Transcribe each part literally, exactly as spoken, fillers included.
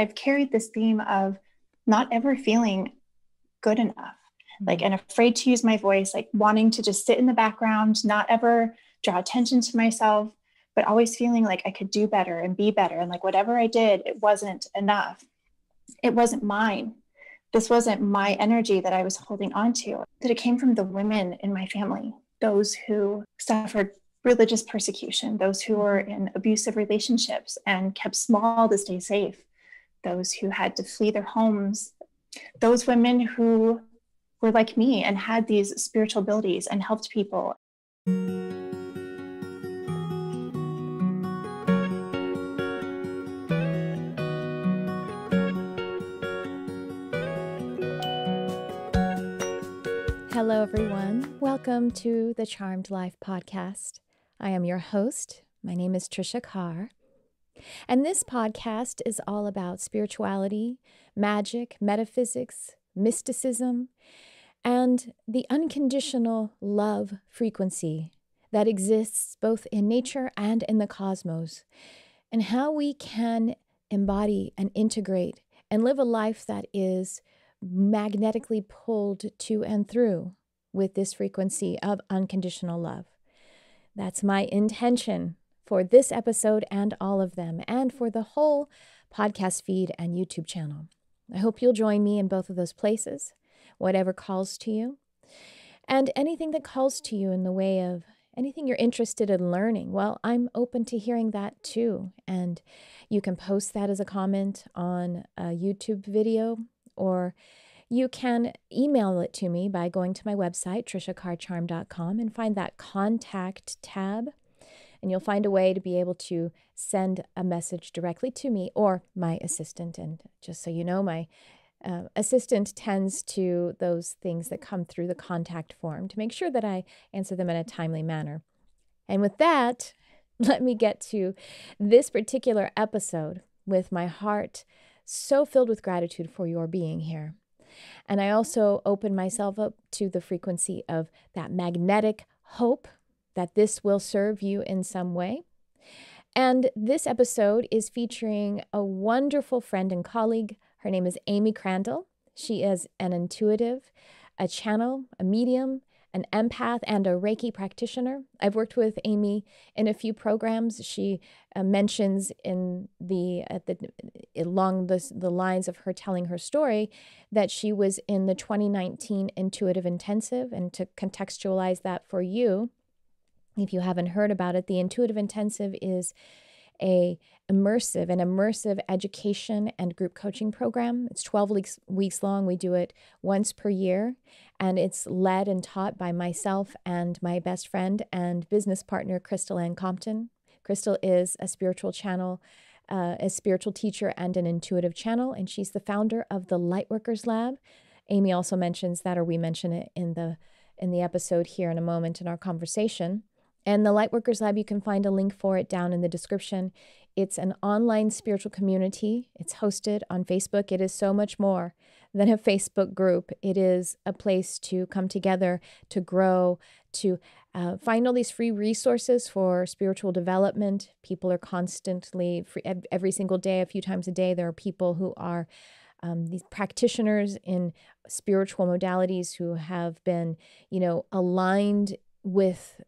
I've carried this theme of not ever feeling good enough, like, and afraid to use my voice, like wanting to just sit in the background, not ever draw attention to myself, but always feeling like I could do better and be better. And like, whatever I did, it wasn't enough. It wasn't mine. This wasn't my energy that I was holding on to, that it came from the women in my family, those who suffered religious persecution, those who were in abusive relationships and kept small to stay safe, those who had to flee their homes, those women who were like me and had these spiritual abilities and helped people. Hello, everyone. Welcome to the Charmed Life Podcast. I am your host. My name is Tricia Carr. And this podcast is all about spirituality, magic, metaphysics, mysticism, and the unconditional love frequency that exists both in nature and in the cosmos, and how we can embody and integrate and live a life that is magnetically pulled to and through with this frequency of unconditional love. That's my intention for this episode and all of them, and for the whole podcast feed and YouTube channel. I hope you'll join me in both of those places, whatever calls to you. And anything that calls to you in the way of anything you're interested in learning, well, I'm open to hearing that too. And you can post that as a comment on a YouTube video, or you can email it to me by going to my website, tricia carr charm dot com, and find that contact tab. And you'll find a way to be able to send a message directly to me or my assistant. And just so you know, my uh, assistant tends to those things that come through the contact form to make sure that I answer them in a timely manner. And with that, let me get to this particular episode with my heart so filled with gratitude for your being here. And I also open myself up to the frequency of that magnetic hope that this will serve you in some way. And this episode is featuring a wonderful friend and colleague. Her name is Amy Crandall. She is an intuitive, a channel, a medium, an empath, and a Reiki practitioner. I've worked with Amy in a few programs. She uh, mentions in the, at the along the, the lines of her telling her story that she was in the twenty nineteen Intuitive Intensive. And to contextualize that for you, if you haven't heard about it, the Intuitive Intensive is a immersive, an immersive education and group coaching program. It's twelve weeks long. We do it once per year, and it's led and taught by myself and my best friend and business partner, Crystal Ann Compton. Crystal is a spiritual channel, uh, a spiritual teacher and an intuitive channel, and she's the founder of the Lightworkers Lab. Amy also mentions that, or we mention it in the, in the episode here in a moment in our conversation. And the Lightworkers Lab, you can find a link for it down in the description. It's an online spiritual community. It's hosted on Facebook. It is so much more than a Facebook group. It is a place to come together, to grow, to uh, find all these free resources for spiritual development. People are constantly, free, every single day, a few times a day, there are people who are Um, these practitioners in spiritual modalities who have been, you know, aligned with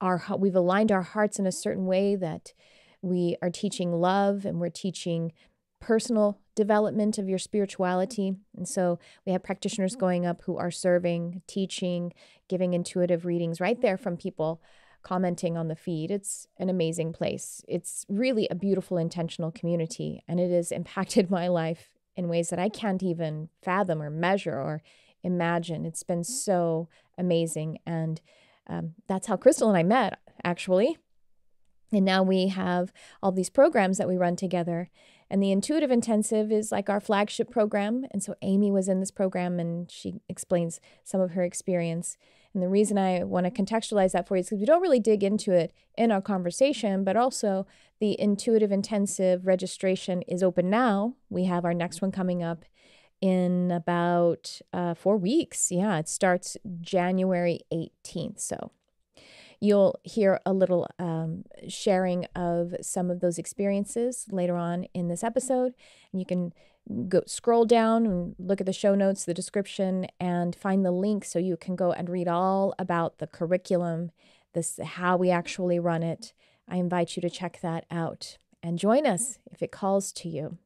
our, we've aligned our hearts in a certain way that we are teaching love, and we're teaching personal development of your spirituality. And so we have practitioners going up who are serving, teaching, giving intuitive readings right there from people commenting on the feed. It's an amazing place. It's really a beautiful, intentional community, and it has impacted my life in ways that I can't even fathom or measure or imagine. It's been so amazing. And um, that's how Crystal and I met, actually. And now we have all these programs that we run together. And the Intuitive Intensive is like our flagship program. And so Amy was in this program, and she explains some of her experience. And the reason I want to contextualize that for you is because we don't really dig into it in our conversation, but also the Intuitive Intensive registration is open now. We have our next one coming up in about uh, four weeks. Yeah, it starts January eighteenth. So You'll hear a little um, sharing of some of those experiences later on in this episode. And you can go scroll down and look at the show notes, the description, and find the link so you can go and read all about the curriculum, this how we actually run it. I invite you to check that out and join us if it calls to you.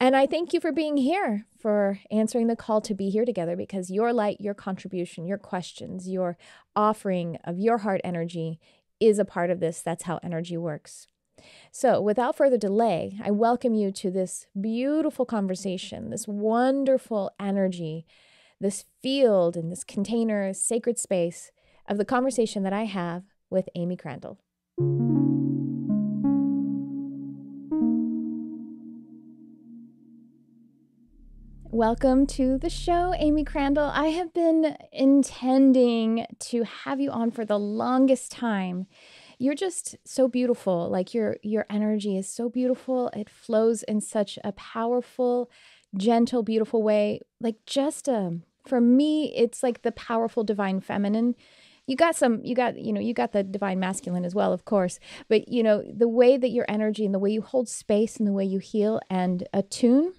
And I thank you for being here, for answering the call to be here together, because your light, your contribution, your questions, your offering of your heart energy is a part of this. That's how energy works. So without further delay, I welcome you to this beautiful conversation, this wonderful energy, this field and this container, sacred space of the conversation that I have with Amy Crandall. Welcome to the show, Amy Crandall. I have been intending to have you on for the longest time. You're just so beautiful. Like your your energy is so beautiful. It flows in such a powerful, gentle, beautiful way. Like just um, for me, it's like the powerful divine feminine. You got some, you got, you know, you got the divine masculine as well, of course. But, you know, the way that your energy and the way you hold space and the way you heal and attune,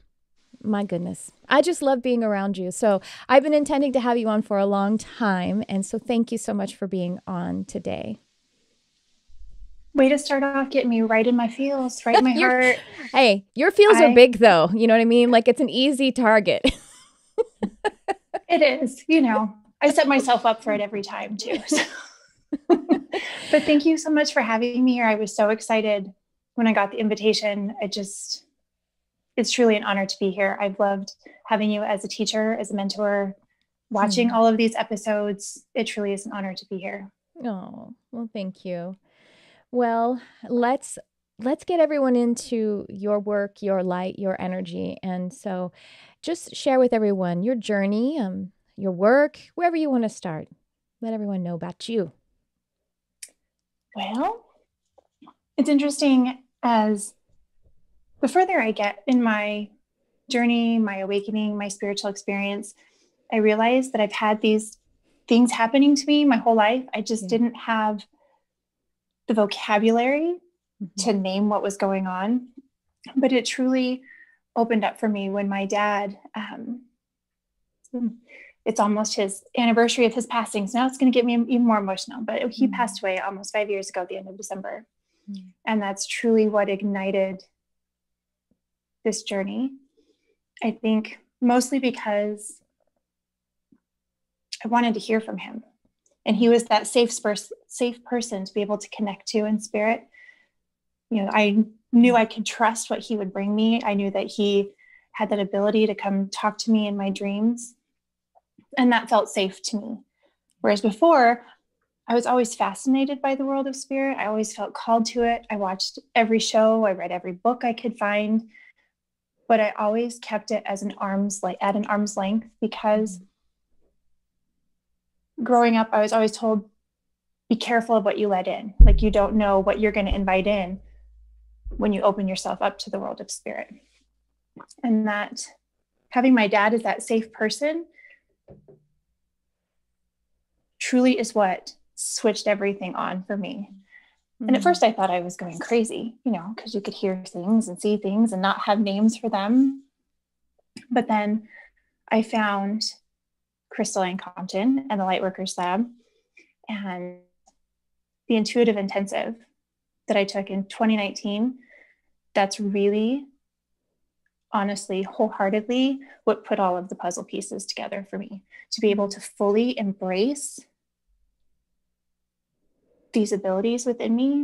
my goodness, I just love being around you. So I've been intending to have you on for a long time. And so thank you so much for being on today. Way to start off getting me right in my feels, right in my heart. Hey, your feels I, are big though. You know what I mean? Like it's an easy target. It is, you know, I set myself up for it every time too. So. But thank you so much for having me here. I was so excited when I got the invitation. I just... It's truly an honor to be here. I've loved having you as a teacher, as a mentor, watching mm. all of these episodes. It truly is an honor to be here. Oh, well, thank you. Well, let's let's get everyone into your work, your light, your energy. And so just share with everyone your journey, um, your work, wherever you want to start. Let everyone know about you. Well, it's interesting as... The further I get in my journey, my awakening, my spiritual experience, I realize that I've had these things happening to me my whole life. I just yeah. didn't have the vocabulary mm-hmm. to name what was going on. But it truly opened up for me when my dad, um, it's almost his anniversary of his passing. So now it's going to get me even more emotional. But he mm-hmm. passed away almost five years ago, at the end of December. Mm-hmm. And that's truly what ignited this journey, I think mostly because I wanted to hear from him. And he was that safe, spurs, safe person to be able to connect to in spirit. You know, I knew I could trust what he would bring me. I knew that he had that ability to come talk to me in my dreams. And that felt safe to me. Whereas before, I was always fascinated by the world of spirit. I always felt called to it. I watched every show. I read every book I could find. But I always kept it as an arm's like at an arm's length, because growing up, I was always told, be careful of what you let in. Like, you don't know what you're going to invite in when you open yourself up to the world of spirit. And that having my dad as that safe person truly is what switched everything on for me. And at first I thought I was going crazy, you know, because you could hear things and see things and not have names for them. But then I found Crystal Ann Compton and the Lightworkers Lab and the Intuitive Intensive that I took in twenty nineteen. That's really, honestly, wholeheartedly what put all of the puzzle pieces together for me to be able to fully embrace these abilities within me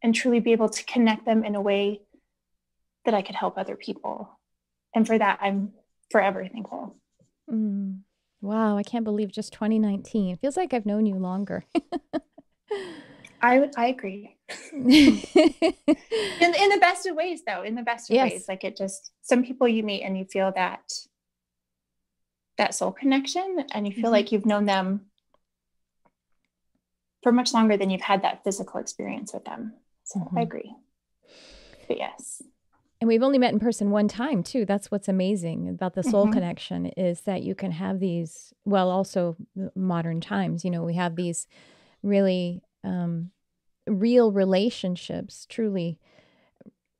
and truly be able to connect them in a way that I could help other people. And for that, I'm forever thankful. Mm. Wow. I can't believe just twenty nineteen. It feels like I've known you longer. I I agree. in, in the best of ways though, in the best of yes. ways, like it just, some people you meet and you feel that, that soul connection and you feel mm-hmm. like you've known them for much longer than you've had that physical experience with them. So mm-hmm. I agree. But yes. And we've only met in person one time too. That's what's amazing about the soul mm-hmm. connection is that you can have these, well, also modern times, you know, we have these really um, real relationships, truly,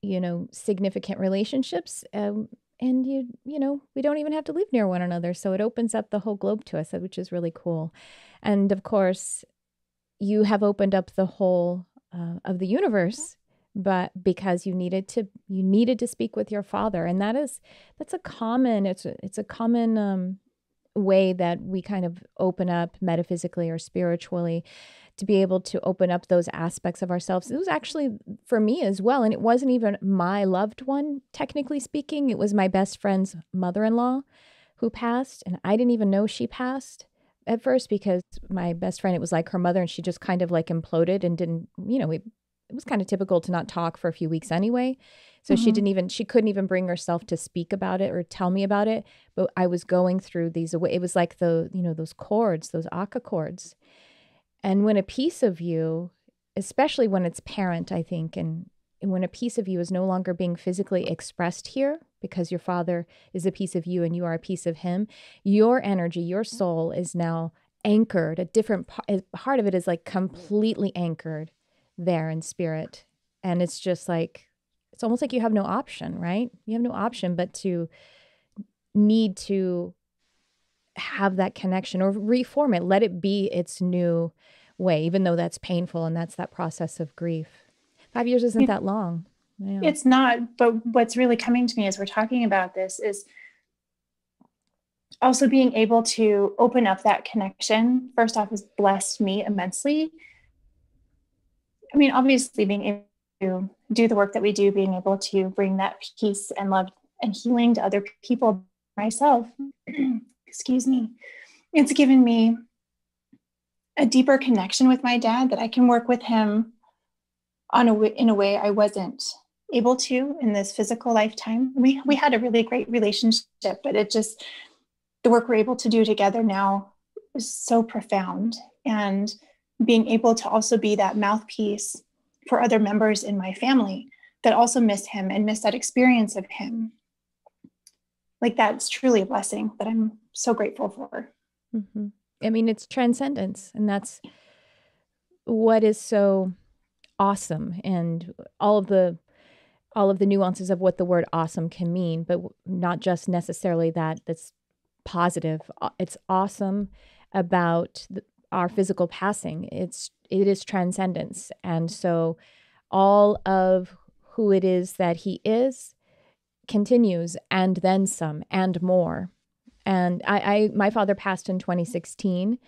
you know, significant relationships. Um, and, you you know, we don't even have to live near one another. So it opens up the whole globe to us, which is really cool. And of course, you have opened up the whole uh, of the universe, but because you needed to, you needed to speak with your father. And that is, that's a common, it's a, it's a common um, way that we kind of open up metaphysically or spiritually, to be able to open up those aspects of ourselves. It was actually for me as well. And it wasn't even my loved one, technically speaking. It was my best friend's mother-in-law who passed. And I didn't even know she passed at first, because my best friend, it was like her mother, and she just kind of like imploded and didn't, you know, we, it was kind of typical to not talk for a few weeks anyway. So mm-hmm. she didn't even, she couldn't even bring herself to speak about it or tell me about it. But I was going through these, it was like the, you know, those chords, those Akka chords. And when a piece of you, especially when it's parent, I think, and, and when a piece of you is no longer being physically expressed here, because your father is a piece of you and you are a piece of him, your energy, your soul is now anchored, a different part of it is like completely anchored there in spirit. And it's just like, it's almost like you have no option, right? You have no option but to need to have that connection or reform it, let it be its new way, even though that's painful and that's that process of grief. Five years isn't that long. Yeah. It's not, but what's really coming to me as we're talking about this is also being able to open up that connection. First off, has blessed me immensely. I mean, obviously being able to do the work that we do, being able to bring that peace and love and healing to other people, myself, excuse me, it's given me a deeper connection with my dad that I can work with him on a w- in a way I wasn't able to in this physical lifetime. We, we had a really great relationship, but it just, the work we're able to do together now is so profound. And being able to also be that mouthpiece for other members in my family that also miss him and miss that experience of him. Like, that's truly a blessing that I'm so grateful for. Mm-hmm. I mean, it's transcendence, and that's what is so awesome. And all of the, all of the nuances of what the word awesome can mean, but not just necessarily that that's positive. It's awesome about the, our physical passing. It's, it is transcendence. And so all of who it is that he is continues, and then some and more. And I, I my father passed in twenty sixteen,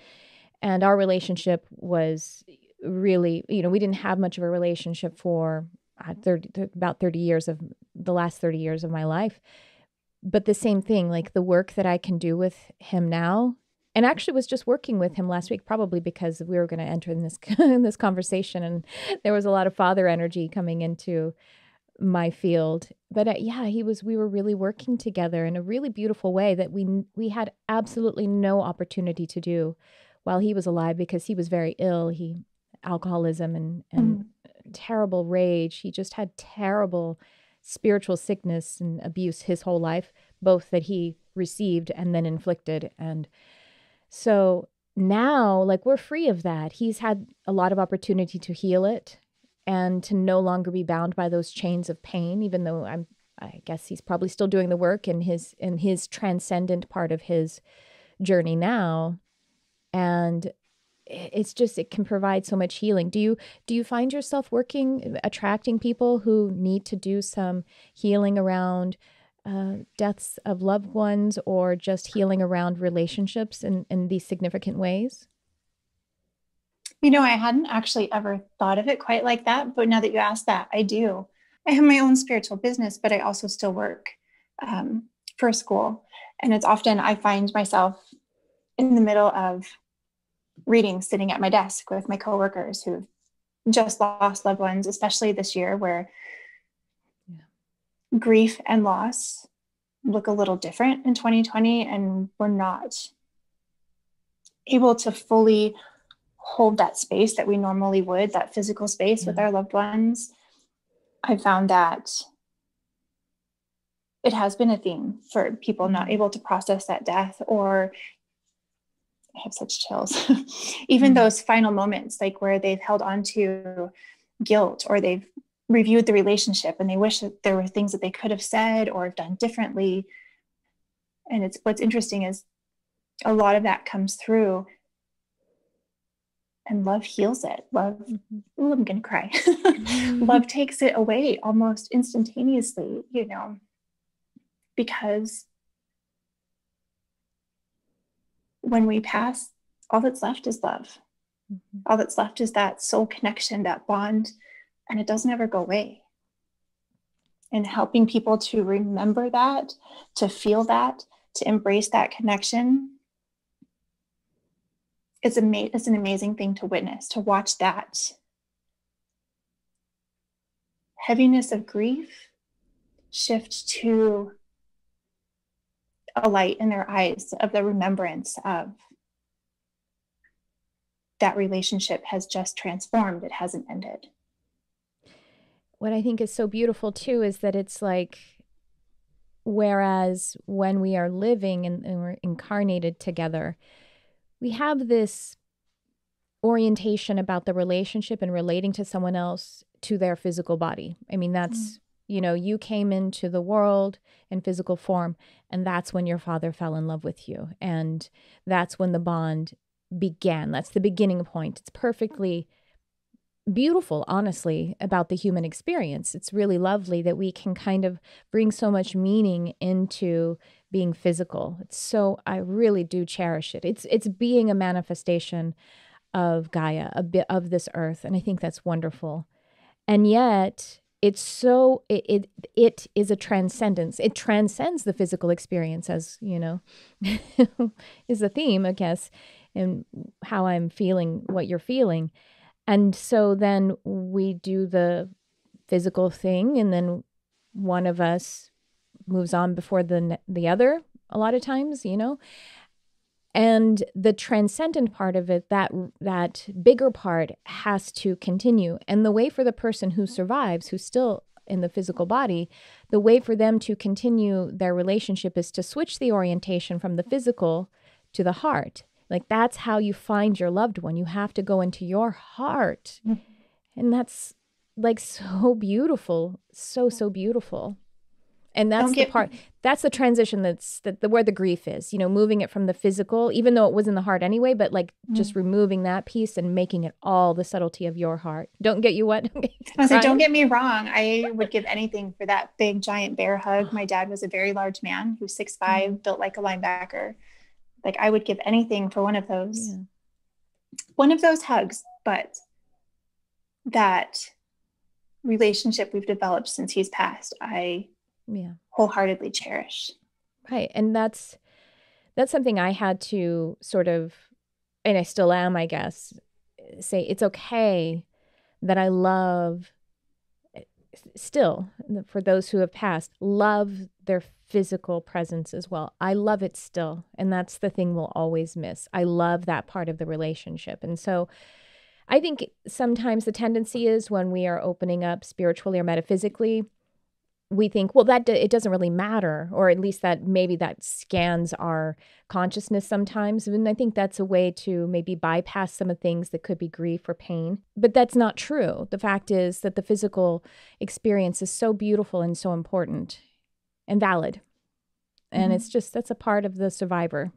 and our relationship was really, you know, we didn't have much of a relationship for thirty, about thirty years of the last thirty years of my life. But the same thing, like the work that I can do with him now. And actually was just working with him last week, probably because we were going to enter in this in this conversation, and there was a lot of father energy coming into my field. But uh, yeah, he was. We were really working together in a really beautiful way that we we had absolutely no opportunity to do while he was alive, because he was very ill. He alcoholism and and mm-hmm. terrible rage. He just had terrible spiritual sickness and abuse his whole life, both that he received and then inflicted. And so now, like, we're free of that. He's had a lot of opportunity to heal it and to no longer be bound by those chains of pain, even though I'm, I guess he's probably still doing the work in his, in his transcendent part of his journey now. And it's just, it can provide so much healing. Do you, do you find yourself working, attracting people who need to do some healing around Uh, deaths of loved ones, or just healing around relationships in, in these significant ways? You know, I hadn't actually ever thought of it quite like that, but now that you asked that, I do. I have my own spiritual business, but I also still work um, for a school. And it's often I find myself in the middle of reading, sitting at my desk with my coworkers who've just lost loved ones, especially this year where grief and loss look a little different in twenty twenty, and we're not able to fully hold that space that we normally would, that physical space yeah. with our loved ones. I found that it has been a theme for people not able to process that death, or I have such chills. Even mm-hmm. those final moments, like where they've held on to guilt, or they've reviewed the relationship and they wish that there were things that they could have said or have done differently. And it's, what's interesting is a lot of that comes through, and love heals it. Love, ooh, I'm going to cry. Love takes it away almost instantaneously, you know, because when we pass, all that's left is love. Mm-hmm. All that's left is that soul connection, that bond, and it doesn't ever go away. And helping people to remember that, to feel that, to embrace that connection, it's, ama- it's an amazing thing to witness, to watch that heaviness of grief shift to a light in their eyes of the remembrance of that relationship has just transformed. It hasn't ended. What I think is so beautiful too, is that it's like, whereas when we are living and, and we're incarnated together, we have this orientation about the relationship and relating to someone else to their physical body. I mean, that's, mm-hmm. you know, you came into the world in physical form, and that's when your father fell in love with you. And that's when the bond began. That's the beginning point. It's perfectly beautiful, honestly, about the human experience. It's really lovely that we can kind of bring so much meaning into being physical. It's so, I really do cherish it. It's, it's being a manifestation of Gaia, a bit of this earth. And I think that's wonderful. And yet, It's so, it, it it is a transcendence. It transcends the physical experience, as, you know, is the theme, I guess, in how I'm feeling, what you're feeling. And so then we do the physical thing, and then one of us moves on before the the other a lot of times, you know. And the transcendent part of it, that that bigger part, has to continue. And the way for the person who survives, who's still in the physical body, the way for them to continue their relationship is to switch the orientation from the physical to the heart. Like, that's how you find your loved one. You have to go into your heart. Mm-hmm. And that's like so beautiful, so, so beautiful. And that's the part, that's the transition, that's that the where the grief is, you know, moving it from the physical, even though it was in the heart anyway, but like mm. just removing that piece and making it all the subtlety of your heart. Don't get you what? I said, don't get me wrong. I would give anything for that big giant bear hug. My dad was a very large man who's six five, mm. built like a linebacker. Like, I would give anything for one of those, yeah. one of those hugs, but that relationship we've developed since he's passed, I Yeah. wholeheartedly cherish. Right. And that's, that's something I had to sort of, and I still am, I guess, say it's okay that I love still, for those who have passed, love their physical presence as well. I love it still. And that's the thing we'll always miss. I love that part of the relationship. And so I think sometimes the tendency is, when we are opening up spiritually or metaphysically, we think, well, that d- it doesn't really matter, or at least that maybe that scans our consciousness sometimes. And I think that's a way to maybe bypass some of the things that could be grief or pain. But that's not true. The fact is that the physical experience is so beautiful and so important and valid. And mm-hmm. it's just, that's a part of the survivor.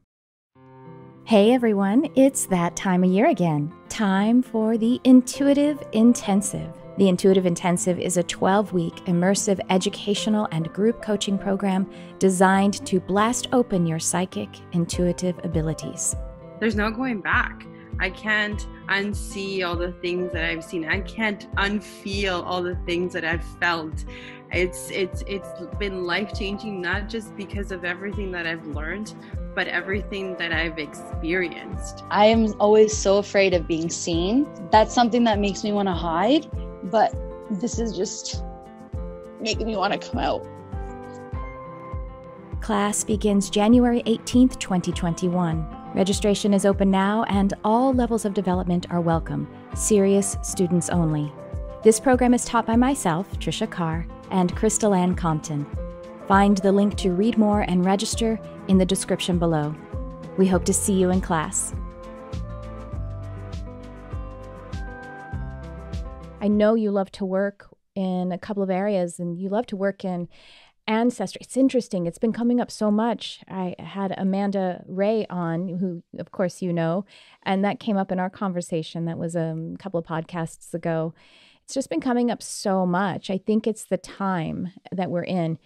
Hey everyone, it's that time of year again. Time for the Intuitive Intensive. The Intuitive Intensive is a twelve-week immersive educational and group coaching program designed to blast open your psychic, intuitive abilities. There's no going back. I can't unsee all the things that I've seen. I can't unfeel all the things that I've felt. It's it's it's been life-changing, not just because of everything that I've learned, but everything that I've experienced. I am always so afraid of being seen. That's something that makes me want to hide. But this is just making me want to come out. Class begins January eighteenth, twenty twenty-one. Registration is open now, and all levels of development are welcome. Serious students only. This program is taught by myself, Tricia Carr, and Crystal Ann Compton. Find the link to read more and register in the description below. We hope to see you in class. I know you love to work in a couple of areas, and you love to work in ancestry. It's interesting. It's been coming up so much. I had Amanda Ray on, who, of course, you know, and that came up in our conversation. That was um, a couple of podcasts ago. It's just been coming up so much. I think it's the time that we're in.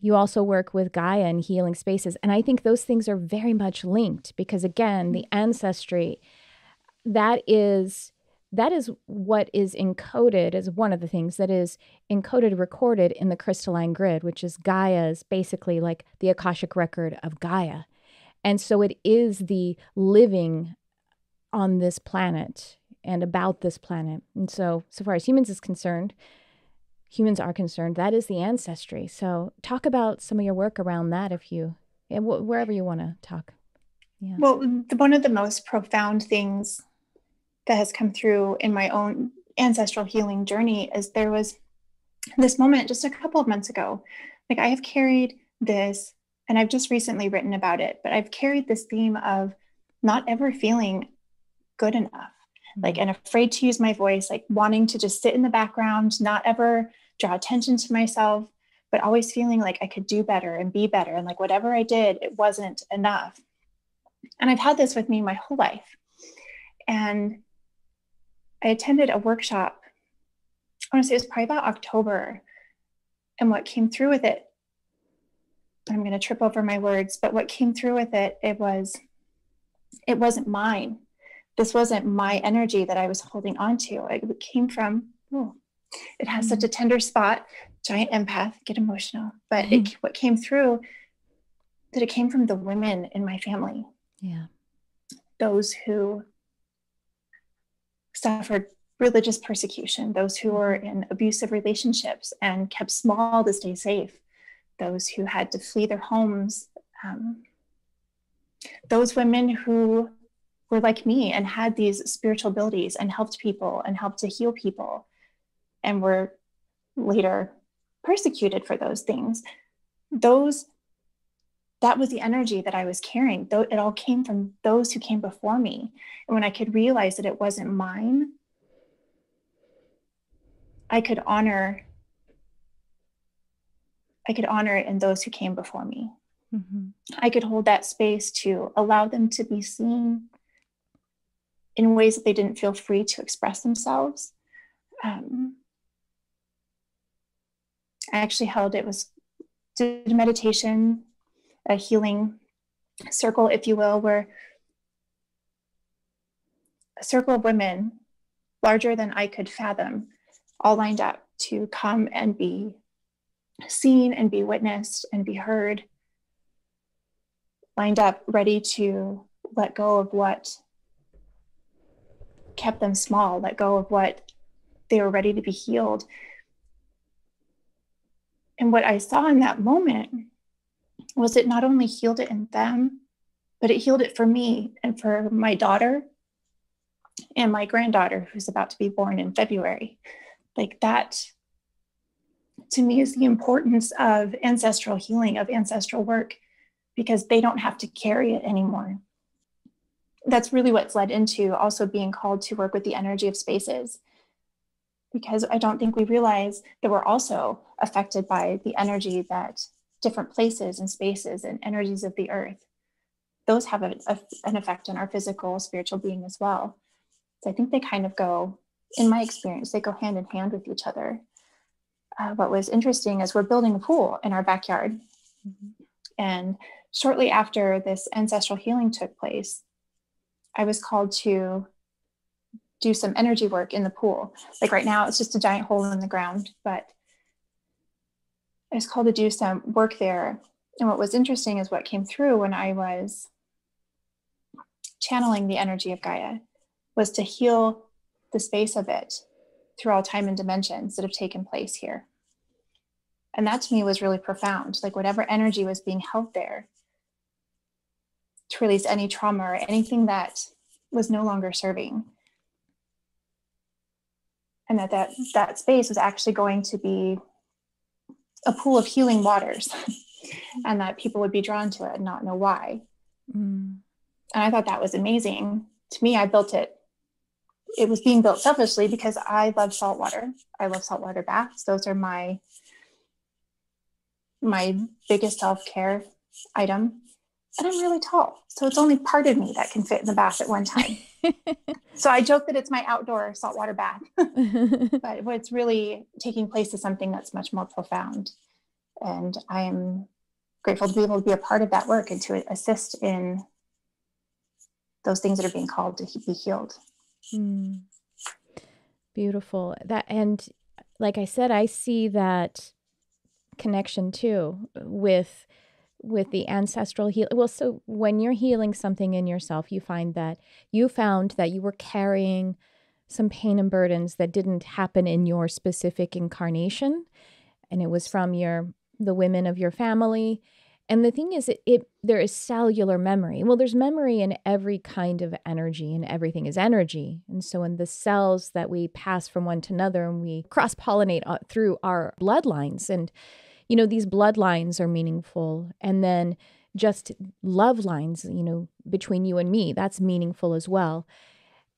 You also work with Gaia and healing spaces. And I think those things are very much linked because, again, the ancestry, that is... That is what is encoded, is one of the things that is encoded, recorded in the crystalline grid, which is Gaia's, basically like the Akashic record of Gaia. And so it is the living on this planet and about this planet. And so, so far as humans is concerned, humans are concerned, that is the ancestry. So talk about some of your work around that if you, wherever you want to talk. Yeah. Well, one of the most profound things that has come through in my own ancestral healing journey is there was this moment just a couple of months ago. Like, I have carried this, and I've just recently written about it, but I've carried this theme of not ever feeling good enough, mm-hmm. like, and afraid to use my voice, like wanting to just sit in the background, not ever draw attention to myself, but always feeling like I could do better and be better. And like, whatever I did, it wasn't enough. And I've had this with me my whole life. And I attended a workshop, I want to say it was probably about October, and what came through with it, I'm going to trip over my words, but what came through with it, it was, it wasn't mine. This wasn't my energy that I was holding on to. It came from, oh, it has mm-hmm. such a tender spot, giant empath, get emotional, but mm-hmm. it, what came through, that it came from the women in my family. Yeah. Those who suffered religious persecution, those who were in abusive relationships and kept small to stay safe, those who had to flee their homes, um, those women who were like me and had these spiritual abilities and helped people and helped to heal people and were later persecuted for those things. Those, that was the energy that I was carrying. Though it all came from those who came before me. And when I could realize that it wasn't mine, I could honor, I could honor it in those who came before me. Mm-hmm. I could hold that space to allow them to be seen in ways that they didn't feel free to express themselves. Um, I actually held, it was, did meditation, a healing circle, if you will, where a circle of women larger than I could fathom all lined up to come and be seen and be witnessed and be heard, lined up, ready to let go of what kept them small, let go of what they were ready to be healed. And what I saw in that moment was it not only healed it in them, but it healed it for me and for my daughter and my granddaughter, who's about to be born in February. Like, that, to me, is the importance of ancestral healing, of ancestral work, because they don't have to carry it anymore. That's really what's led into also being called to work with the energy of spaces, because I don't think we realize that we're also affected by the energy that different places and spaces and energies of the earth, those have a, a, an effect on our physical, spiritual being as well. So I think they kind of go, in my experience, they go hand in hand with each other. Uh, what was interesting is we're building a pool in our backyard. Mm-hmm. And shortly after this ancestral healing took place, I was called to do some energy work in the pool. Like, right now, it's just a giant hole in the ground, but I was called to do some work there. And what was interesting is what came through when I was channeling the energy of Gaia was to heal the space of it through all time and dimensions that have taken place here. And that, to me, was really profound. Like, whatever energy was being held there, to release any trauma or anything that was no longer serving. And that that, that space was actually going to be a pool of healing waters, and that people would be drawn to it and not know why. Mm. And I thought that was amazing. To me, I built it it was being built selfishly because I love salt water. I love saltwater baths. Those are my, my biggest self-care item. And I'm really tall. So it's only part of me that can fit in the bath at one time. So I joke that it's my outdoor saltwater bath, but what's really taking place is something that's much more profound. And I am grateful to be able to be a part of that work and to assist in those things that are being called to be healed. Mm. Beautiful. That, and like I said, I see that connection too with, with the ancestral heal. Well, so when you're healing something in yourself, you find that you found that you were carrying some pain and burdens that didn't happen in your specific incarnation. And it was from your, the women of your family. And the thing is, it, it there is cellular memory. Well, there's memory in every kind of energy, and everything is energy. And so in the cells that we pass from one to another, and we cross-pollinate through our bloodlines. And, you know, these bloodlines are meaningful. And then just love lines, you know, between you and me, that's meaningful as well.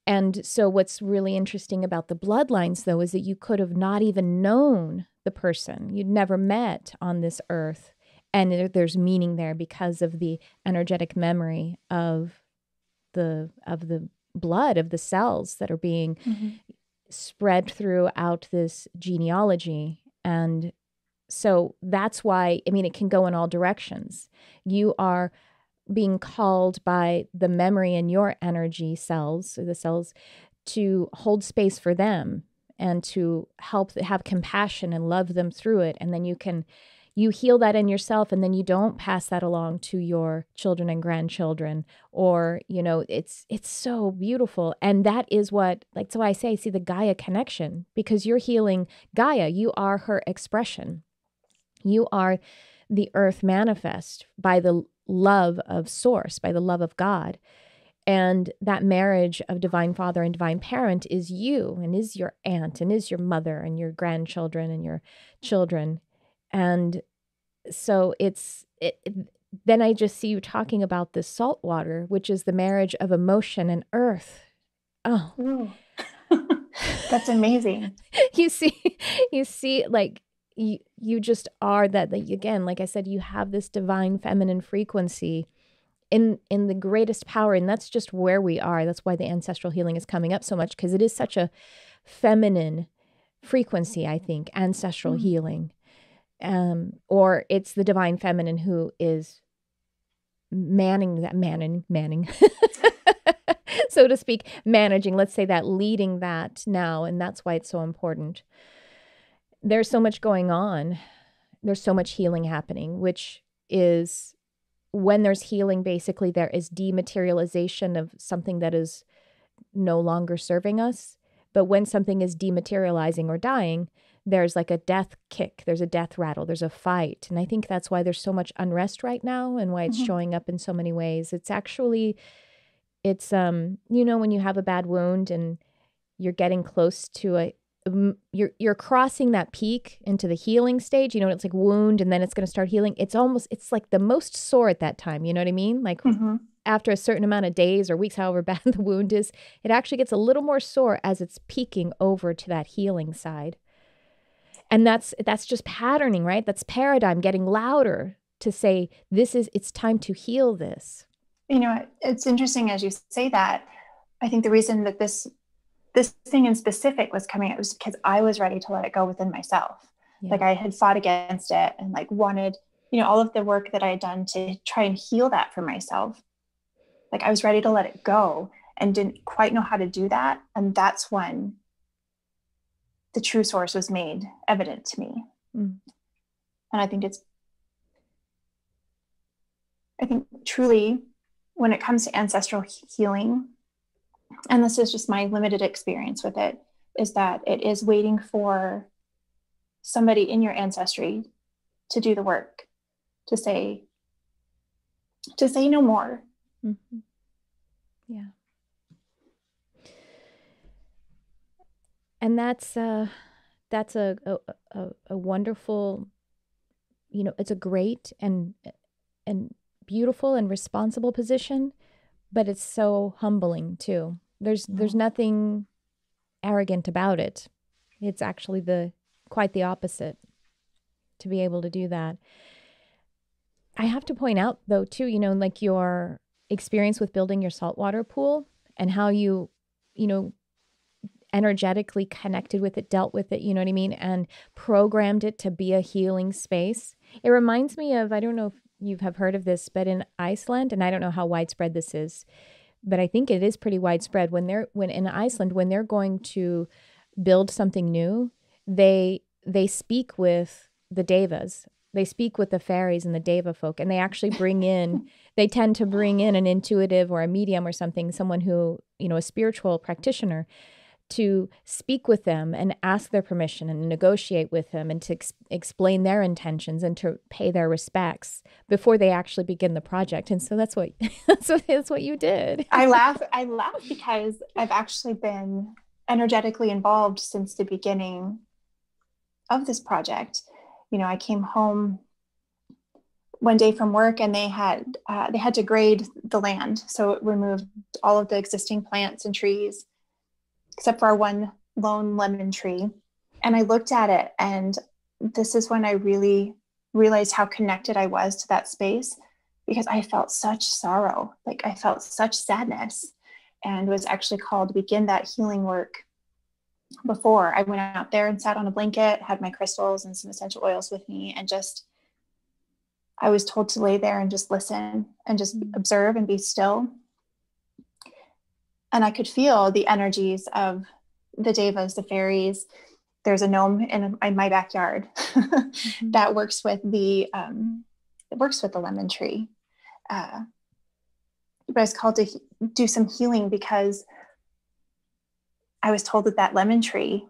And so what's really interesting about the bloodlines, though, is that you could have not even known the person you'd never met on this earth. And there's meaning there because of the energetic memory of the of the blood, of the cells that are being mm-hmm. spread throughout this genealogy. And so that's why, I mean, it can go in all directions. You are being called by the memory in your energy cells, or the cells, to hold space for them and to help, have compassion and love them through it. And then you can... you heal that in yourself, and then you don't pass that along to your children and grandchildren, or, you know, it's, it's so beautiful. And that is what, like, so I say, I see the Gaia connection, because you're healing Gaia. You are her expression. You are the earth manifest by the love of source, by the love of God. And that marriage of divine father and divine parent is you, and is your aunt, and is your mother, and your grandchildren, and your children. And so it's, it, it, then I just see you talking about this salt water, which is the marriage of emotion and earth. Oh, that's amazing. You see, you see, like you, you just are that, like, again, like I said, you have this divine feminine frequency in, in the greatest power. And that's just where we are. That's why the ancestral healing is coming up so much, because it is such a feminine frequency, I think, ancestral mm-hmm. healing. Um, or it's the divine feminine who is manning that manning, manning, so to speak, managing, let's say that, leading that now. And that's why it's so important. There's so much going on. There's so much healing happening, which is, when there's healing, basically there is dematerialization of something that is no longer serving us. But when something is dematerializing or dying, there's like a death kick, there's a death rattle, there's a fight. And I think that's why there's so much unrest right now, and why it's mm-hmm. showing up in so many ways. It's actually, it's, um, you know, when you have a bad wound and you're getting close to a, you're, you're crossing that peak into the healing stage, you know, it's like wound and then it's going to start healing. It's almost, it's like the most sore at that time. You know what I mean? Like mm-hmm. after a certain amount of days or weeks, however bad the wound is, it actually gets a little more sore as it's peaking over to that healing side. And that's, that's just patterning, right? That's paradigm getting louder to say, this is, it's time to heal this. You know, it's interesting as you say that. I think the reason that this, this thing in specific was coming up was because I was ready to let it go within myself. Yeah. Like I had fought against it and like wanted, you know, all of the work that I had done to try and heal that for myself. Like I was ready to let it go and didn't quite know how to do that. And that's when the true source was made evident to me. Mm. And I think it's, I think truly when it comes to ancestral healing, and this is just my limited experience with it, is that it is waiting for somebody in your ancestry to do the work, to say, to say no more. Mm-hmm. Yeah. And that's uh, that's a, a, a wonderful, you know, it's a great and, and beautiful and responsible position, but it's so humbling too. There's, there's nothing arrogant about it. It's actually the quite the opposite to be able to do that. I have to point out, though, too, you know, like your experience with building your saltwater pool and how you, you know, energetically connected with it, dealt with it, you know what I mean, and programmed it to be a healing space. It reminds me of, I don't know if you have heard of this, but in Iceland, and I don't know how widespread this is, but I think it is pretty widespread. When they're when in Iceland, when they're going to build something new, they they speak with the devas. They speak with the fairies and the deva folk, and they actually bring in, they tend to bring in an intuitive or a medium or something, someone who, you know, a spiritual practitioner, to speak with them and ask their permission and negotiate with them and to ex explain their intentions and to pay their respects before they actually begin the project. And so that's what, that's what, that's what you did. I laugh. I laugh because I've actually been energetically involved since the beginning of this project. You know, I came home one day from work and they had, uh, they had to grade the land. So it removed all of the existing plants and trees, except for our one lone lemon tree. And I looked at it, and this is when I really realized how connected I was to that space, because I felt such sorrow. Like, I felt such sadness, and was actually called to begin that healing work before. I went out there and sat on a blanket, had my crystals and some essential oils with me, and just, I was told to lay there and just listen and just observe and be still. And I could feel the energies of the devas, the fairies. There's a gnome in, in my backyard mm-hmm. that works with the um, it works with the lemon tree. Uh, but I was called to do some healing because I was told that that lemon tree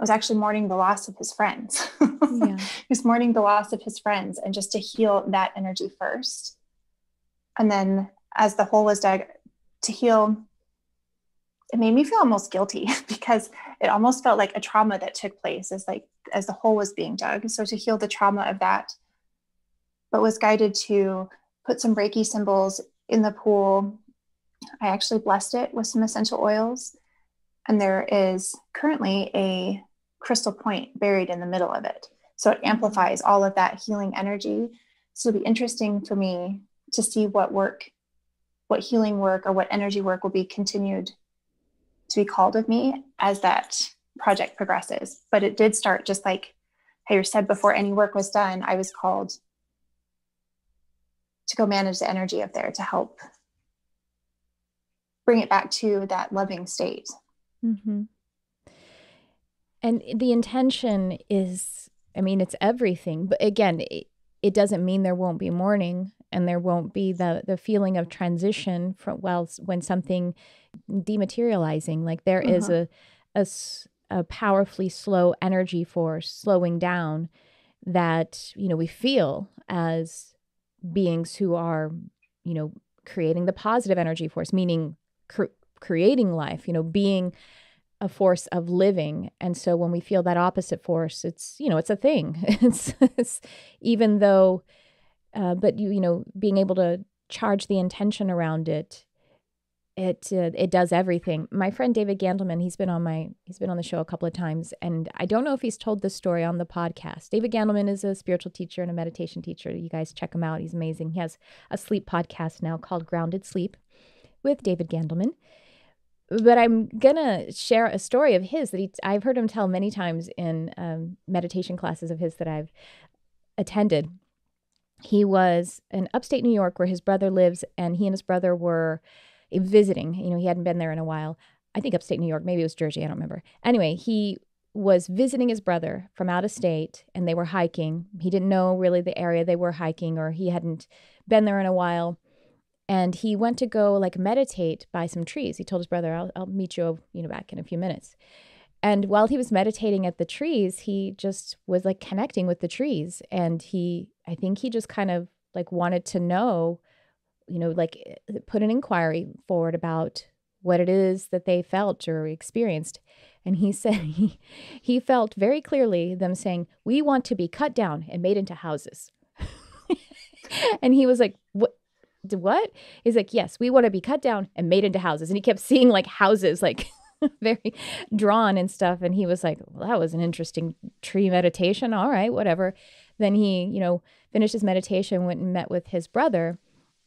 was actually mourning the loss of his friends. Yeah. He was mourning the loss of his friends, and just to heal that energy first, and then as the hole was dug to heal, it made me feel almost guilty because it almost felt like a trauma that took place as like, as the hole was being dug. So to heal the trauma of that, but was guided to put some Reiki symbols in the pool. I actually blessed it with some essential oils, and there is currently a crystal point buried in the middle of it. So it amplifies all of that healing energy. So it'll be interesting for me to see what work what healing work or what energy work will be continued to be called of me as that project progresses. But it did start just like Heather said, before any work was done, I was called to go manage the energy up there to help bring it back to that loving state. Mm-hmm. And the intention is, I mean, it's everything, but again, it, it doesn't mean there won't be mourning. And there won't be the the feeling of transition from, well, when something dematerializing, like there uh-huh. is a, a, a powerfully slow energy for slowing down that, you know, we feel as beings who are, you know, creating the positive energy force, meaning cr creating life, you know, being a force of living. And so when we feel that opposite force, it's, you know, it's a thing. It's, it's even though, Uh, but you, you know, being able to charge the intention around it, it uh, it does everything. My friend David Gandelman, he's been on my he's been on the show a couple of times, and I don't know if he's told this story on the podcast. David Gandelman is a spiritual teacher and a meditation teacher. You guys check him out; he's amazing. He has a sleep podcast now called Grounded Sleep with David Gandelman. But I'm gonna share a story of his that he, I've heard him tell many times in um, meditation classes of his that I've attended. He was in upstate New York where his brother lives, and he and his brother were visiting. You know, he hadn't been there in a while. I think upstate New York, maybe it was Jersey, I don't remember. Anyway, he was visiting his brother from out of state, and they were hiking. He didn't know really the area they were hiking, or he hadn't been there in a while. And he went to go like meditate by some trees. He told his brother, I'll, I'll meet you, you know, back in a few minutes. And while he was meditating at the trees, he just was like connecting with the trees. And he, I think he just kind of like wanted to know, you know, like put an inquiry forward about what it is that they felt or experienced. And he said, he, he felt very clearly them saying, "We want to be cut down and made into houses." And he was like, what? What? He's like, "Yes, we want to be cut down and made into houses." And he kept seeing like houses, like very drawn and stuff. And he was like, well, that was an interesting tree meditation. All right, whatever. Then he, you know, finished his meditation, went and met with his brother.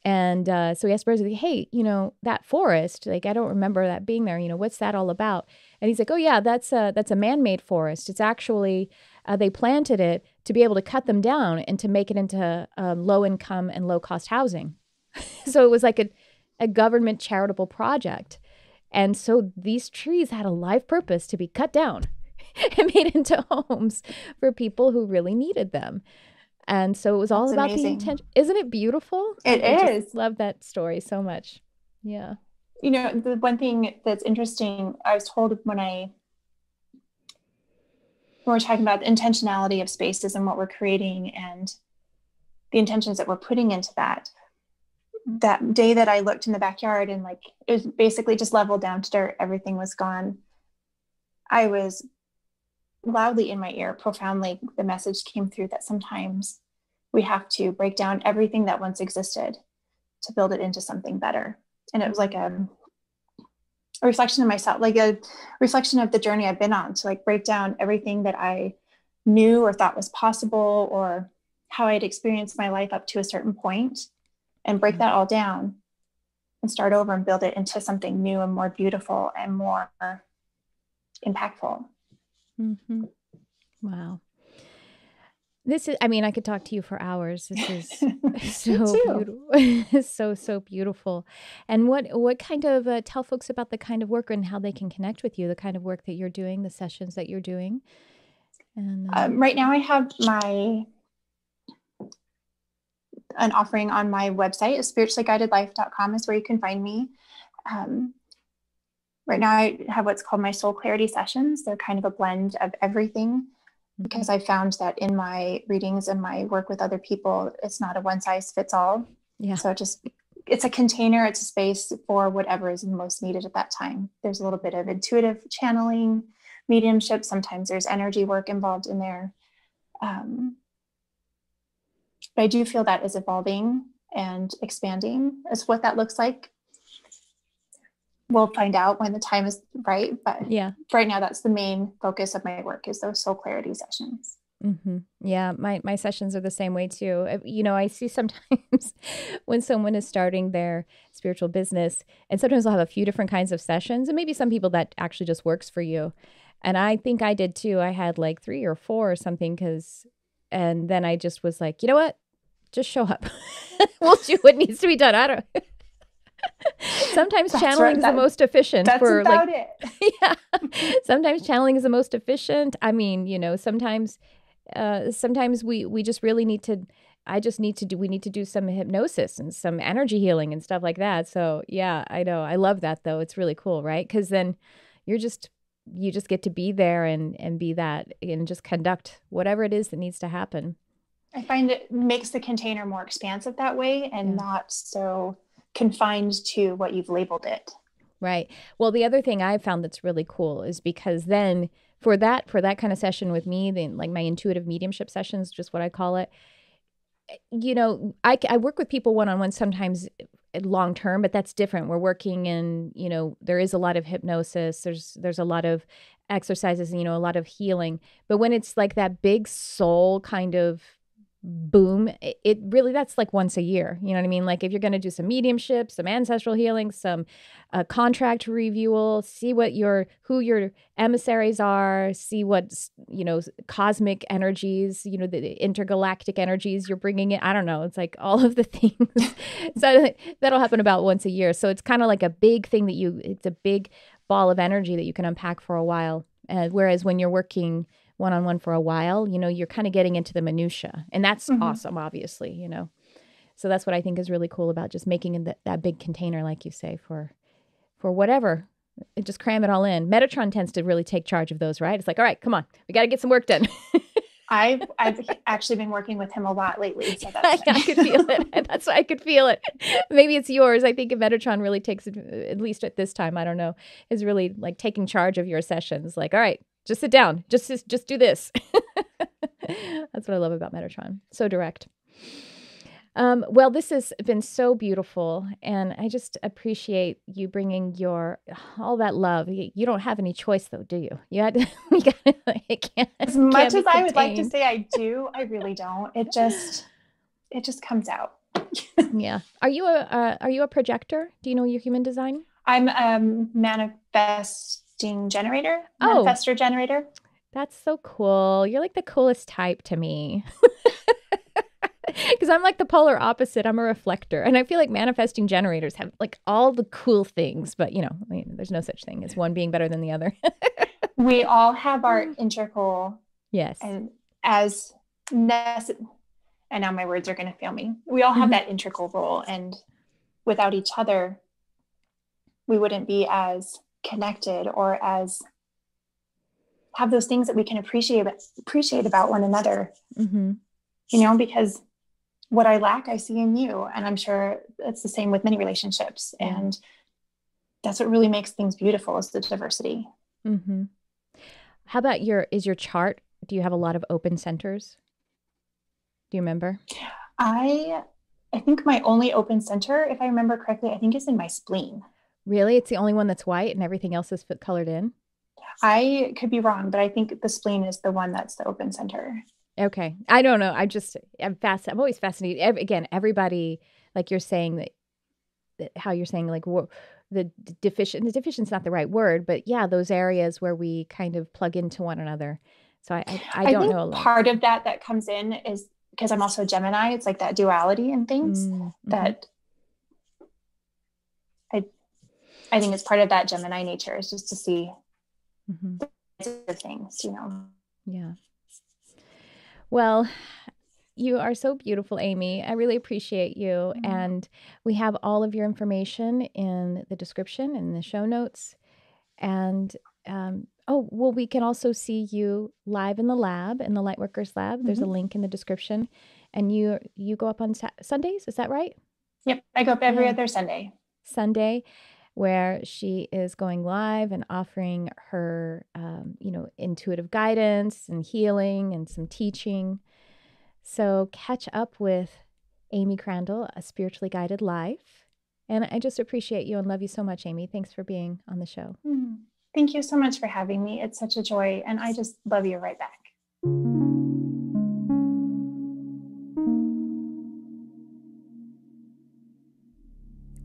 And uh, so he asked Brother, hey, you know, that forest, like, I don't remember that being there. You know, what's that all about? And he's like, oh, yeah, that's a, that's a man-made forest. It's actually, uh, they planted it to be able to cut them down and to make it into uh, low-income and low-cost housing. So it was like a, a government charitable project. And so these trees had a life purpose to be cut down and made into homes for people who really needed them. And so it was all That's about amazing. The intention. Isn't it beautiful? It I is. Just love that story so much. Yeah. You know, the one thing that's interesting, I was told when I, when we're talking about the intentionality of spaces and what we're creating and the intentions that we're putting into that, that day that I looked in the backyard and like, it was basically just leveled down to dirt. Everything was gone. I was loudly in my ear, profoundly, the message came through that sometimes we have to break down everything that once existed to build it into something better. And it was like a, a reflection of myself, like a reflection of the journey I've been on to like break down everything that I knew or thought was possible or how I'd experienced my life up to a certain point and break mm-hmm. that all down and start over and build it into something new and more beautiful and more impactful. Mm-hmm. Wow. This is, I mean, I could talk to you for hours. This is so beautiful. so, so beautiful. And what, what kind of, uh, tell folks about the kind of work and how they can connect with you, the kind of work that you're doing, the sessions that you're doing. And uh, um, right now I have my, an offering on my website, spiritually guided life dot com is where you can find me. Um, Right now I have what's called my soul clarity sessions. They're kind of a blend of everything because I found that in my readings and my work with other people, it's not a one size fits all. Yeah. So it just, it's a container, it's a space for whatever is most needed at that time. There's a little bit of intuitive channeling, mediumship. Sometimes there's energy work involved in there. Um, but I do feel that is evolving and expanding as what that looks like. We'll find out when the time is right. But yeah, right now, that's the main focus of my work is those soul clarity sessions. Mm-hmm. Yeah, my, my sessions are the same way, too. You know, I see sometimes when someone is starting their spiritual business, and sometimes I'll have a few different kinds of sessions, and maybe some people that actually just works for you. And I think I did, too. I had like three or four or something because, and then I just was like, you know what? Just show up. We'll do what needs to be done. I don't know. Sometimes that's channeling right. is that, the most efficient. That's for, about like, it. Yeah. Sometimes channeling is the most efficient. I mean, you know, sometimes, uh, sometimes we we just really need to. I just need to do. We need to do some hypnosis and some energy healing and stuff like that. So yeah, I know. I love that though. It's really cool, right? Because then you're just you just get to be there and and be that and just conduct whatever it is that needs to happen. I find it makes the container more expansive that way and yeah. not so confined to what you've labeled it. Right. Well, the other thing I found that's really cool is because then for that, for that kind of session with me, then like my intuitive mediumship sessions, just what I call it, you know, I, I work with people one-on-one sometimes long-term, but that's different. We're working in, you know, there is a lot of hypnosis. There's, there's a lot of exercises and, you know, a lot of healing, but when it's like that big soul kind of boom, it really, that's like once a year. You know what I mean? Like if you're going to do some mediumship, some ancestral healing, some uh, contract review, see what your, who your emissaries are, see what, you know, cosmic energies, you know, the intergalactic energies you're bringing in. I don't know. It's like all of the things. So that'll happen about once a year. So it's kind of like a big thing that you, it's a big ball of energy that you can unpack for a while. Uh, whereas when you're working one-on-one for a while, you know, you're kind of getting into the minutia, and that's mm-hmm. awesome, obviously, you know. So that's what I think is really cool about just making in the, that big container, like you say, for for whatever. It just cram it all in. Metatron tends to really take charge of those, right? It's like, all right, come on, we got to get some work done. I've, I've actually been working with him a lot lately. So that's I, I could feel it. That's why I could feel it. Maybe it's yours. I think Metatron really takes, at least at this time, I don't know, is really like taking charge of your sessions. Like, all right, just sit down. Just, just, just do this. That's what I love about Metatron. So direct. Um, well, this has been so beautiful, and I just appreciate you bringing your all that love. You, you don't have any choice, though, do you? You had to, you gotta, it can't, as much as I would like to say I do, I really don't. It just, it just comes out. Yeah. Are you a uh, are you a projector? Do you know your human design? I'm a manifesting generator. Oh. Manifestor generator. That's so cool. You're like the coolest type to me. Because I'm like the polar opposite. I'm a reflector. And I feel like manifesting generators have like all the cool things. But, you know, I mean, there's no such thing as one being better than the other. We all have our integral. Yes. And as necessary. And now my words are going to fail me. We all have mm-hmm. that integral role. And without each other, we wouldn't be as connected or as have those things that we can appreciate, appreciate about one another, mm-hmm. you know, because what I lack, I see in you. And I'm sure it's the same with many relationships. Mm-hmm. And that's what really makes things beautiful is the diversity. Mm-hmm. How about your, is your chart, do you have a lot of open centers? Do you remember? I, I think my only open center, if I remember correctly, I think is in my spleen. Really? It's the only one that's white and everything else is colored in? I could be wrong, but I think the spleen is the one that's the open center. Okay. I don't know. I just, I'm fast. I'm always fascinated. Every, again, everybody, like you're saying that, that how you're saying like wh- the deficient, the deficient's not the right word, but yeah, those areas where we kind of plug into one another. So I, I, I don't I think know. A lot. Part of that that comes in is because I'm also a Gemini. It's like that duality and things mm-hmm. that I, I think it's part of that Gemini nature is just to see mm-hmm. the things, you know? Yeah. Well, you are so beautiful, Amy. I really appreciate you. Mm-hmm. And we have all of your information in the description and the show notes. And, um, oh, well, we can also see you live in the lab, in the Lightworkers Lab. There's mm-hmm. a link in the description. And you, you go up on sa- Sundays. Is that right? Yep. I go up every yeah. other Sunday. Sunday. Where she is going live and offering her, um, you know, intuitive guidance and healing and some teaching. So catch up with Amy Crandall, A Spiritually Guided Life. And I just appreciate you and love you so much, Amy. Thanks for being on the show. Thank you so much for having me. It's such a joy. And I just love you right back.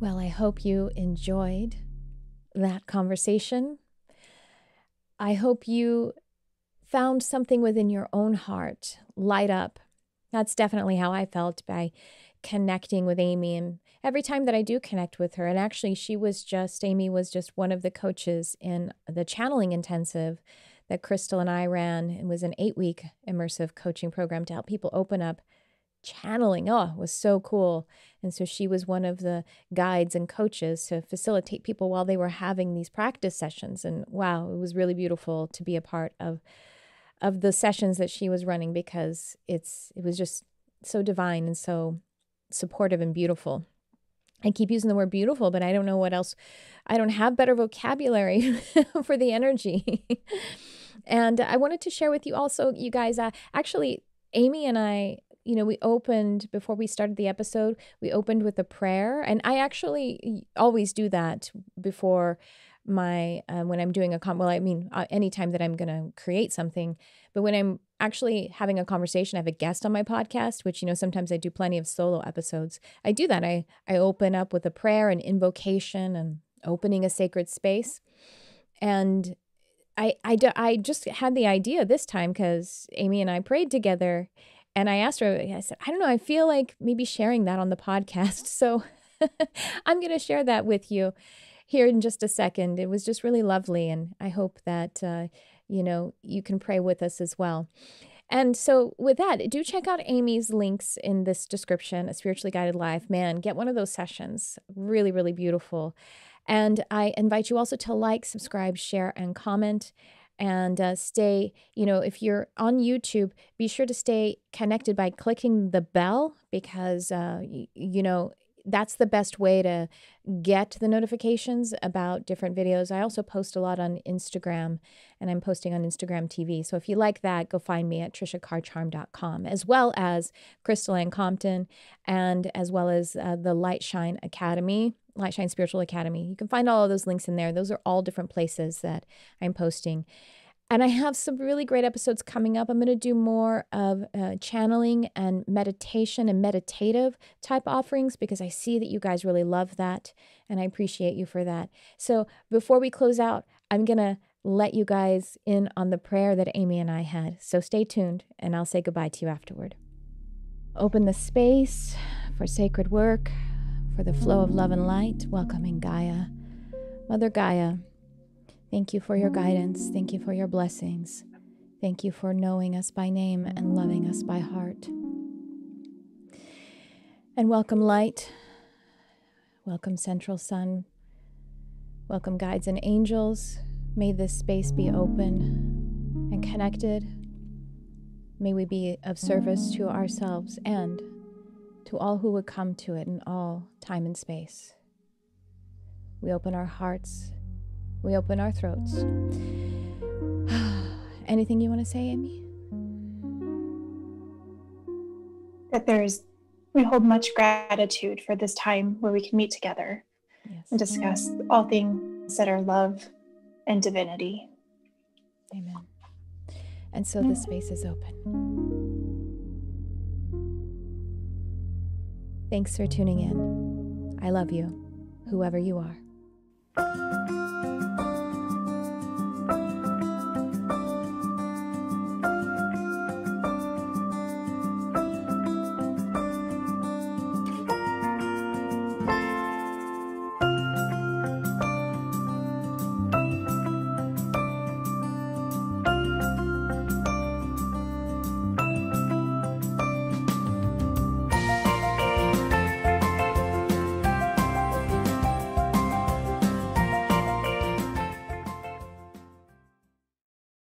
Well, I hope you enjoyed that conversation. I hope you found something within your own heart light up. That's definitely how I felt by connecting with Amy. And every time that I do connect with her, and actually she was just, Amy was just one of the coaches in the channeling intensive that Crystal and I ran. It was an eight-week immersive coaching program to help people open up channeling. Oh, it was so cool. And so she was one of the guides and coaches to facilitate people while they were having these practice sessions. And wow, it was really beautiful to be a part of of the sessions that she was running because it's it was just so divine and so supportive and beautiful. I keep using the word beautiful, but I don't know what else. I don't have better vocabulary for the energy. And I wanted to share with you also, you guys, uh, actually, Amy and I, you know, we opened, before we started the episode, we opened with a prayer. And I actually always do that before my, um, when I'm doing a, com- well, I mean, uh, anytime that I'm going to create something. But when I'm actually having a conversation, I have a guest on my podcast, which, you know, sometimes I do plenty of solo episodes. I do that. I, I open up with a prayer and invocation and opening a sacred space. And I, I, do, I just had the idea this time because Amy and I prayed together. And I asked her, I said, I don't know, I feel like maybe sharing that on the podcast. So I'm going to share that with you here in just a second. It was just really lovely. And I hope that, uh, you know, you can pray with us as well. And so with that, do check out Amy's links in this description, A Spiritually Guided Life. Man, get one of those sessions. Really, really beautiful. And I invite you also to like, subscribe, share, and comment. And uh, stay, you know, if you're on YouTube, be sure to stay connected by clicking the bell because, uh, y- you know, that's the best way to get the notifications about different videos. I also post a lot on Instagram, and I'm posting on Instagram T V. So if you like that, go find me at tricia carr charm dot com, as well as Crystal Ann Compton, and as well as uh, the Lightshine Academy, Lightshine Spiritual Academy. You can find all of those links in there. Those are all different places that I'm posting. And I have some really great episodes coming up. I'm going to do more of uh, channeling and meditation and meditative type offerings, because I see that you guys really love that, and I appreciate you for that. So before we close out, I'm going to let you guys in on the prayer that Amy and I had. So stay tuned, and I'll say goodbye to you afterward. Open the space for sacred work, for the flow of love and light, welcoming Gaia. Mother Gaia, thank you for your guidance. Thank you for your blessings. Thank you for knowing us by name and loving us by heart. And welcome light. Welcome central sun. Welcome guides and angels. May this space be open and connected. May we be of service to ourselves and to all who would come to it in all time and space. We open our hearts. We open our throats. Anything you want to say, Amy? That there's, we hold much gratitude for this time where we can meet together, yes, and discuss all things that are love and divinity. Amen. And so the space is open. Thanks for tuning in. I love you, whoever you are.